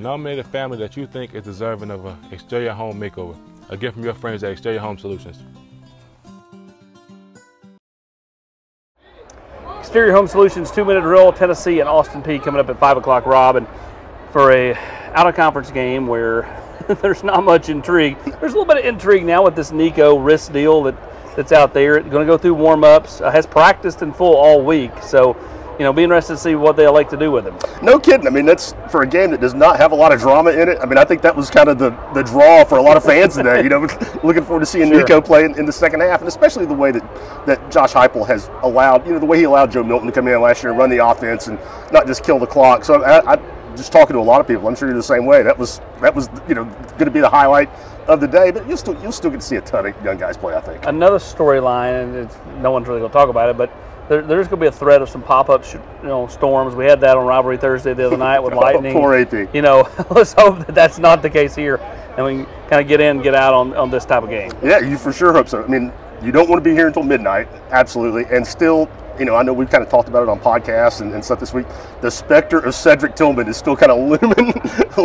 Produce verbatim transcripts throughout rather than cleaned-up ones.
Nominate a family that you think is deserving of an exterior home makeover. A gift from your friends at Exterior Home Solutions. Exterior Home Solutions, two-minute drill, Tennessee and Austin Peay coming up at five o'clock, Rob. And for a out-of-conference game where there's not much intrigue, there's a little bit of intrigue now with this Nico Wrist deal that, that's out there. Going to go through warm-ups, uh, has practiced in full all week. So, you know, be interested to see what they like to do with him. No kidding. I mean, that's for a game that does not have a lot of drama in it. I mean, I think that was kind of the, the draw for a lot of fans today. You know, looking forward to seeing sure. Nico play in, in the second half, and especially the way that, that Josh Heupel has allowed, you know, the way he allowed Joe Milton to come in last year and run the offense and not just kill the clock. So I, I just talking to a lot of people, I'm sure you're the same way. That was, that was you know, going to be the highlight of the day, but you'll still, you'll still get to see a ton of young guys play, I think. Another storyline, and it's, no one's really going to talk about it, but there's going to be a threat of some pop-up, you know, storms. We had that on Rivalry Thursday the other night with lightning. Poor A P. You know, let's hope that that's not the case here, and we can kind of get in, get out on, on this type of game. Yeah, you for sure hope so. I mean, you don't want to be here until midnight, absolutely, and still, you know, I know we've kind of talked about it on podcasts and, and stuff this week. The specter of Cedric Tillman is still kind of looming,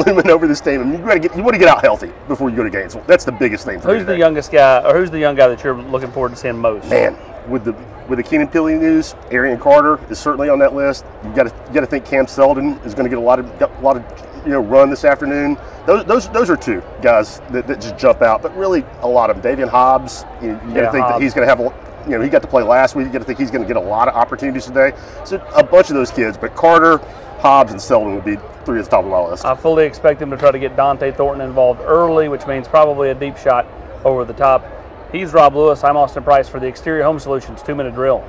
looming over this team. I mean, you gotta get, you want to get out healthy before you go to Gainesville. That's the biggest thing. For who's the youngest guy, or who's the young guy that you're looking forward to seeing most? Man, with the With the Keenan Peeling news, Arian Carter is certainly on that list. You got to you got to think Cam Seldon is going to get a lot of a lot of you know run this afternoon. Those those those are two guys that, that just jump out, but really a lot of them. Davian Hobbs, you, you yeah, got to think Hobbs. that he's going to have a you know he got to play last week. You got to think he's going to get a lot of opportunities today. So a bunch of those kids, but Carter, Hobbs, and Seldon would be three at the top of my list. I fully expect them to try to get Dante Thornton involved early, which means probably a deep shot over the top. He's Rob Lewis. I'm Austin Price for the Exterior Home Solutions two-minute drill.